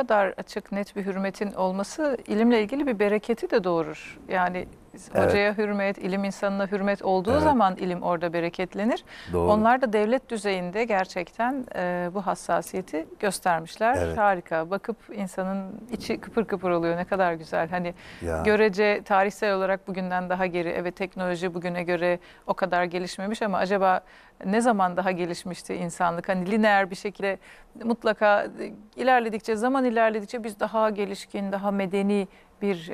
kadar açık, net bir hürmetin olması ilimle ilgili bir bereketi de doğurur. Yani hocaya hürmet, ilim insanına hürmet olduğu zaman ilim orada bereketlenir. Doğru. Onlar da devlet düzeyinde gerçekten bu hassasiyeti göstermişler. Evet. Harika. Bakıp insanın içi kıpır kıpır oluyor. Ne kadar güzel. Hani ya, görece tarihsel olarak bugünden daha geri. Evet, teknoloji bugüne göre o kadar gelişmemiş ama acaba ne zaman daha gelişmişti insanlık? Hani lineer bir şekilde mutlaka ilerledikçe, zaman ilerledikçe biz daha gelişkin, daha medeni bir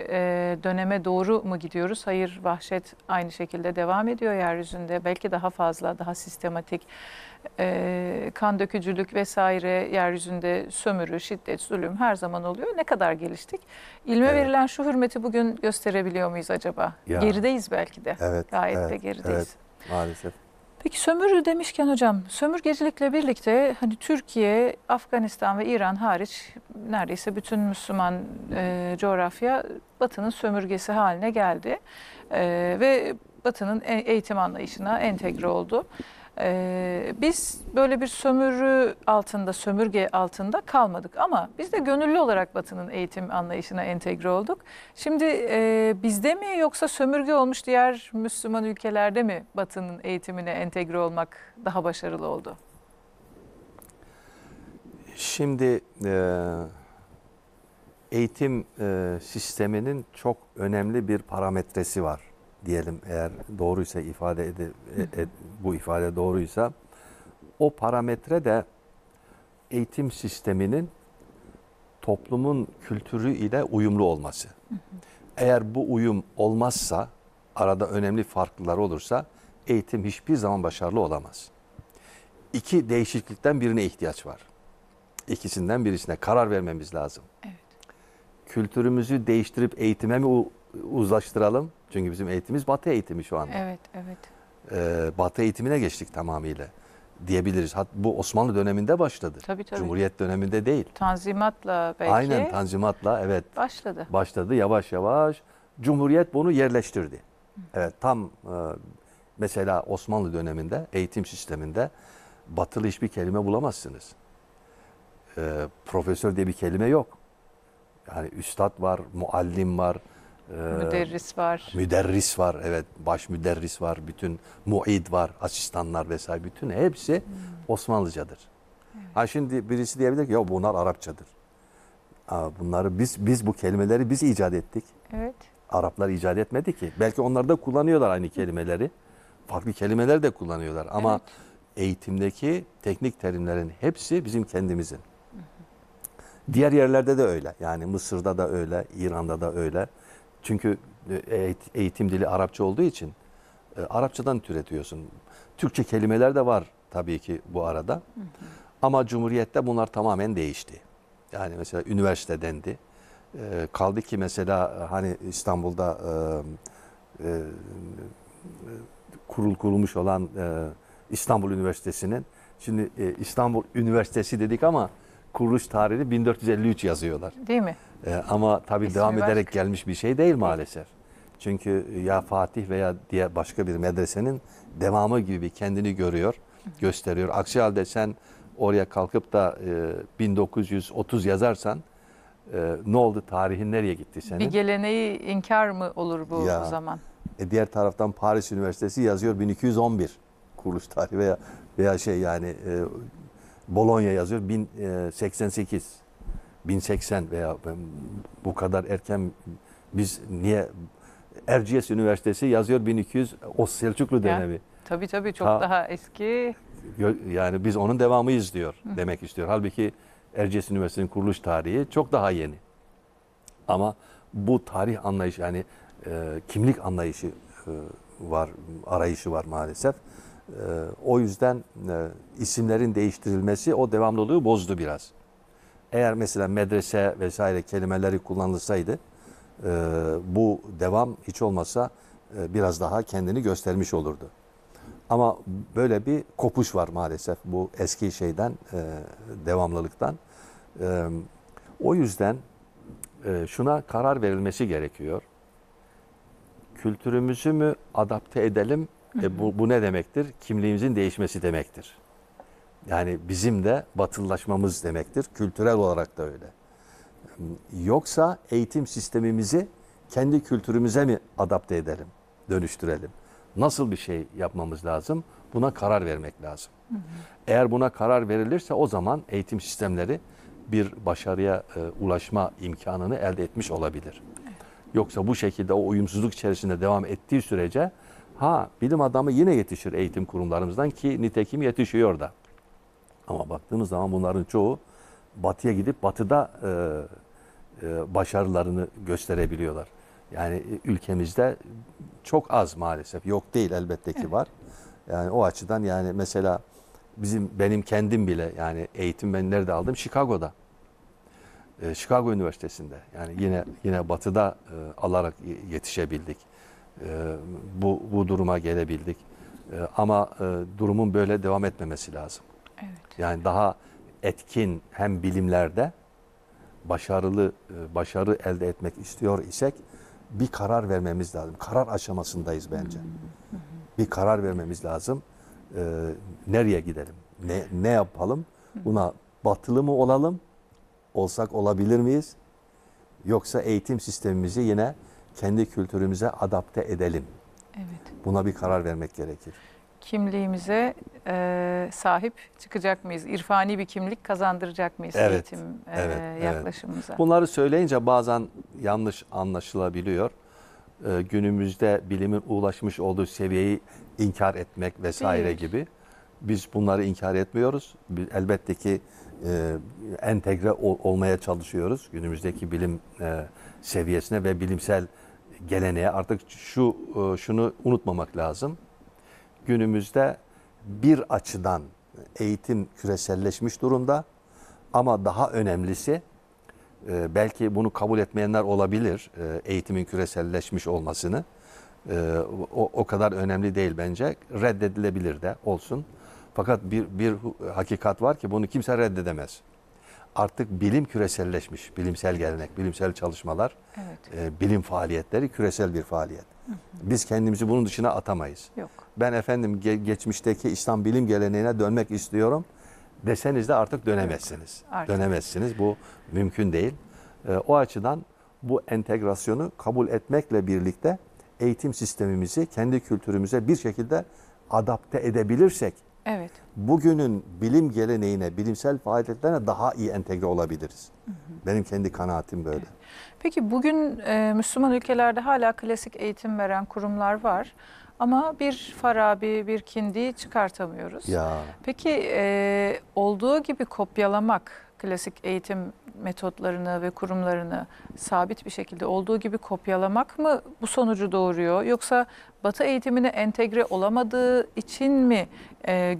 döneme doğru mu gidiyoruz? Hayır, vahşet aynı şekilde devam ediyor yeryüzünde. Belki daha fazla, daha sistematik kan dökücülük vesaire, yeryüzünde sömürü, şiddet, zulüm her zaman oluyor. Ne kadar geliştik? İlme verilen şu hürmeti bugün gösterebiliyor muyuz acaba? Ya. Gerideyiz belki de. Evet, gayet de gerideyiz. Evet, maalesef. Peki sömürü demişken hocam, sömürgecilikle birlikte hani Türkiye, Afganistan ve İran hariç neredeyse bütün Müslüman coğrafya Batı'nın sömürgesi haline geldi. Ve Batı'nın eğitim anlayışına entegre oldu. Biz böyle bir sömürü altında, sömürge altında kalmadık ama biz de gönüllü olarak Batı'nın eğitim anlayışına entegre olduk. Şimdi bizde mi yoksa sömürge olmuş diğer Müslüman ülkelerde mi Batı'nın eğitimine entegre olmak daha başarılı oldu? Şimdi eğitim sisteminin çok önemli bir parametresi var diyelim, eğer doğruysa ifade bu ifade doğruysa, o parametre de eğitim sisteminin toplumun kültürü ile uyumlu olması. Eğer bu uyum olmazsa, arada önemli farklılar olursa eğitim hiçbir zaman başarılı olamaz. İki değişiklikten birine ihtiyaç var. İkisinden birisine karar vermemiz lazım. Evet. Kültürümüzü değiştirip eğitime mi uzlaştıralım? Çünkü bizim eğitimimiz Batı eğitimi şu anda. Evet, evet. Batı eğitimine geçtik tamamıyla diyebiliriz. Bu Osmanlı döneminde başladı. Tabii, tabii. Cumhuriyet döneminde değil. Tanzimatla belki. Aynen, tanzimatla, evet. Başladı. Başladı yavaş yavaş. Cumhuriyet bunu yerleştirdi. Hı. Evet, tam mesela Osmanlı döneminde eğitim sisteminde Batılı hiçbir kelime bulamazsınız. Profesör diye bir kelime yok. Yani üstad var, muallim var. Müderris var. Müderris var, evet. Baş müderris var, bütün muid var, asistanlar vesaire, bütün hepsi Osmanlıcadır. Evet. Ha, şimdi birisi diyebilir ki ya bunlar Arapçadır. Ha, bunları biz bu kelimeleri biz icat ettik. Evet. Araplar icat etmedi ki. Belki onlar da kullanıyorlar aynı kelimeleri. Farklı kelimeler de kullanıyorlar ama eğitimdeki teknik terimlerin hepsi bizim kendimizin. Diğer yerlerde de öyle. Yani Mısır'da da öyle, İran'da da öyle. Çünkü eğitim dili Arapça olduğu için Arapçadan türetiyorsun. Türkçe kelimeler de var tabii ki bu arada. Ama Cumhuriyet'te bunlar tamamen değişti. Yani mesela üniversite dendi. Kaldı ki mesela hani İstanbul'da kurulmuş olan İstanbul Üniversitesi'nin. Şimdi İstanbul Üniversitesi dedik ama kuruluş tarihini 1453 yazıyorlar. Değil mi? Ama tabii İsmi devam ederek gelmiş bir şey değil maalesef. Çünkü ya Fatih veya diye başka bir medresenin devamı gibi kendini görüyor, gösteriyor. Aksi halde sen oraya kalkıp da 1930 yazarsan ne oldu? Tarihin nereye gitti senin? Bir geleneği inkar mı olur bu o zaman? Diğer taraftan Paris Üniversitesi yazıyor 1211 kuruluş tarihi veya şey yani... Bologna yazıyor 1088, 1080 veya bu kadar erken biz niye? Erciyes Üniversitesi yazıyor 1200, o Selçuklu dönemi. Ya, tabii tabii, çok daha eski. Yani biz onun devamıyız diyor, demek istiyor. Halbuki Erciyes Üniversitesi'nin kuruluş tarihi çok daha yeni. Ama bu tarih anlayışı, yani kimlik anlayışı var, arayışı var maalesef. O yüzden isimlerin değiştirilmesi o devamlılığı bozdu biraz. Eğer mesela medrese vesaire kelimeleri kullanılsaydı bu devam hiç olmasa biraz daha kendini göstermiş olurdu. Ama böyle bir kopuş var maalesef bu eski şeyden, devamlılıktan. O yüzden şuna karar verilmesi gerekiyor. Kültürümüzü mü adapte edelim? Bu ne demektir? Kimliğimizin değişmesi demektir. Yani bizim de batılılaşmamız demektir. Kültürel olarak da öyle. Yoksa eğitim sistemimizi kendi kültürümüze mi adapte edelim, dönüştürelim? Nasıl bir şey yapmamız lazım? Buna karar vermek lazım. Hı hı. Eğer buna karar verilirse o zaman eğitim sistemleri bir başarıya ulaşma imkanını elde etmiş olabilir. Evet. Yoksa bu şekilde o uyumsuzluk içerisinde devam ettiği sürece bilim adamı yine yetişir eğitim kurumlarımızdan, ki nitekim yetişiyor da. Ama baktığımız zaman bunların çoğu batıya gidip batıda başarılarını gösterebiliyorlar. Yani ülkemizde çok az maalesef. Yok değil, elbette ki var. Yani o açıdan yani mesela benim kendim bile yani eğitim ben nerede aldım? Chicago'da. Chicago Üniversitesi'nde. Yani yine batıda alarak yetişebildik. Bu duruma gelebildik. Ama durumun böyle devam etmemesi lazım. Evet. Yani daha etkin hem bilimlerde başarı elde etmek istiyor isek bir karar vermemiz lazım. Karar aşamasındayız bence. Bir karar vermemiz lazım. Nereye gidelim? Ne yapalım? Buna batılı mı olalım? Olsak olabilir miyiz? Yoksa eğitim sistemimizi yine kendi kültürümüze adapte edelim. Evet. Buna bir karar vermek gerekir. Kimliğimize sahip çıkacak mıyız? İrfani bir kimlik kazandıracak mıyız eğitim yaklaşımımıza? Evet. Bunları söyleyince bazen yanlış anlaşılabiliyor. Günümüzde bilimin ulaşmış olduğu seviyeyi inkar etmek vesaire gibi. Biz bunları inkar etmiyoruz. Biz elbette ki entegre olmaya çalışıyoruz. Günümüzdeki bilim seviyesine ve bilimsel geleneğe artık şunu unutmamak lazım. Günümüzde bir açıdan eğitim küreselleşmiş durumda, ama daha önemlisi belki bunu kabul etmeyenler olabilir, eğitimin küreselleşmiş olmasını. O kadar önemli değil bence. Reddedilebilir de olsun. Fakat bir hakikat var ki bunu kimse reddedemez. Artık bilim küreselleşmiş. Bilimsel gelenek, bilimsel çalışmalar, bilim faaliyetleri küresel bir faaliyet. Hı hı. Biz kendimizi bunun dışına atamayız. Yok. Ben efendim geçmişteki İslam bilim geleneğine dönmek istiyorum deseniz de artık dönemezsiniz. Yok, artık. Dönemezsiniz. Bu mümkün değil. O açıdan bu entegrasyonu kabul etmekle birlikte eğitim sistemimizi kendi kültürümüze bir şekilde adapte edebilirsek, evet, bugünün bilim geleneğine, bilimsel faaliyetlerine daha iyi entegre olabiliriz. Hı hı. Benim kendi kanaatim böyle. Evet. Peki bugün Müslüman ülkelerde hala klasik eğitim veren kurumlar var. Ama bir Farabi, bir Kindi çıkartamıyoruz. Ya. Peki olduğu gibi kopyalamak, klasik eğitim metotlarını ve kurumlarını sabit bir şekilde olduğu gibi kopyalamak mı bu sonucu doğuruyor? Yoksa Batı eğitimine entegre olamadığı için mi,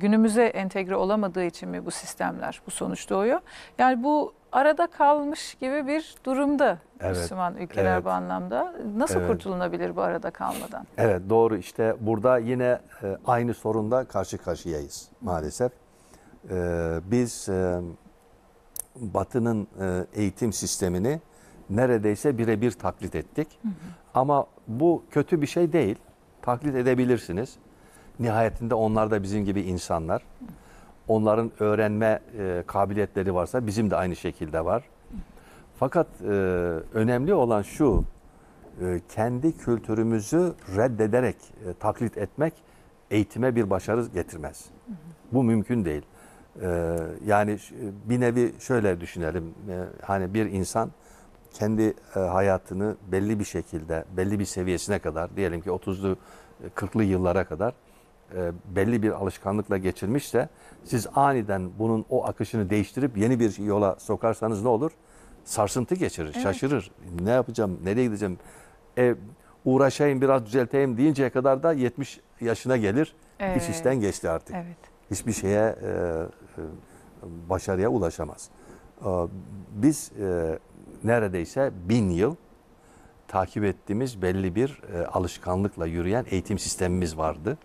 günümüze entegre olamadığı için mi bu sistemler bu sonuç doğuyor? Yani bu arada kalmış gibi bir durumda Müslüman ülkeler bu anlamda. Nasıl kurtulunabilir bu arada kalmadan? Evet, doğru, işte burada yine aynı sorunda karşı karşıyayız maalesef. Biz Batı'nın eğitim sistemini neredeyse birebir taklit ettik. Hı hı. Ama bu kötü bir şey değil. Taklit edebilirsiniz. Nihayetinde onlar da bizim gibi insanlar. Onların öğrenme kabiliyetleri varsa bizim de aynı şekilde var. Fakat önemli olan şu, kendi kültürümüzü reddederek taklit etmek eğitime bir başarı getirmez. Hı hı. Bu mümkün değil. Yani bir nevi şöyle düşünelim, hani bir insan kendi hayatını belli bir şekilde, belli bir seviyesine kadar, diyelim ki 30'lu 40'lı yıllara kadar belli bir alışkanlıkla geçirmişse, siz aniden bunun o akışını değiştirip yeni bir yola sokarsanız ne olur? Sarsıntı geçirir, şaşırır. Ne yapacağım, nereye gideceğim? Uğraşayım, biraz düzelteyim deyinceye kadar da 70 yaşına gelir, iş işten geçti artık. Evet. Hiçbir şeye, başarıya ulaşamaz. Biz neredeyse 1000 yıl takip ettiğimiz belli bir alışkanlıkla yürüyen eğitim sistemimiz vardı.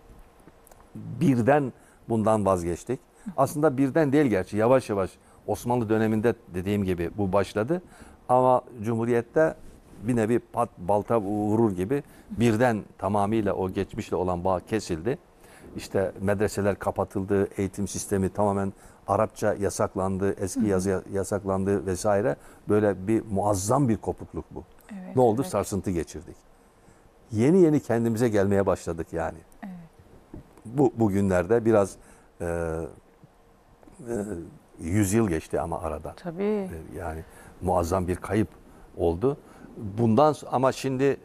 Birden bundan vazgeçtik. Aslında birden değil gerçi, yavaş yavaş Osmanlı döneminde dediğim gibi bu başladı. Ama Cumhuriyet'te bir nevi balta vurur gibi birden tamamıyla o geçmişle olan bağ kesildi. İşte medreseler kapatıldı, eğitim sistemi tamamen Arapça yasaklandı, eski yazı yasaklandı vesaire. Böyle bir muazzam bir kopukluk bu. Evet, ne oldu? Evet. Sarsıntı geçirdik. Yeni yeni kendimize gelmeye başladık yani. Evet. Bu günlerde biraz yüzyıl geçti ama arada. Tabii. Yani muazzam bir kayıp oldu. Bundan ama şimdi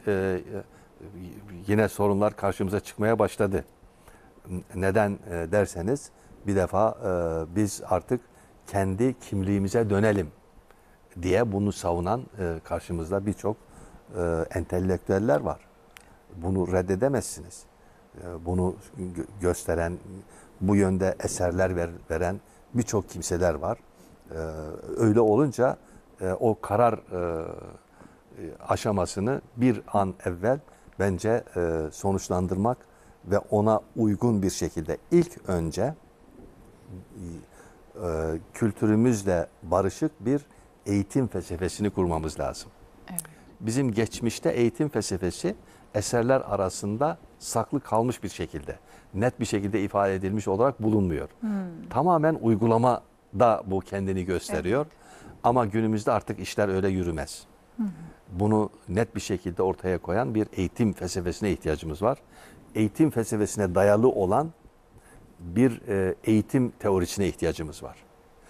yine sorunlar karşımıza çıkmaya başladı. Neden derseniz bir defa biz artık kendi kimliğimize dönelim diye bunu savunan karşımızda birçok entelektüeller var. Bunu reddedemezsiniz. Bunu gösteren, bu yönde eserler veren birçok kimseler var. Öyle olunca o karar aşamasını bir an evvel bence sonuçlandırmak ve ona uygun bir şekilde ilk önce kültürümüzle barışık bir eğitim felsefesini kurmamız lazım. Evet. Bizim geçmişte eğitim felsefesi eserler arasında saklı kalmış bir şekilde, net bir şekilde ifade edilmiş olarak bulunmuyor. Tamamen uygulamada bu kendini gösteriyor. Evet. Ama günümüzde artık işler öyle yürümez. Bunu net bir şekilde ortaya koyan bir eğitim felsefesine ihtiyacımız var. Eğitim felsefesine dayalı olan bir eğitim teorisine ihtiyacımız var.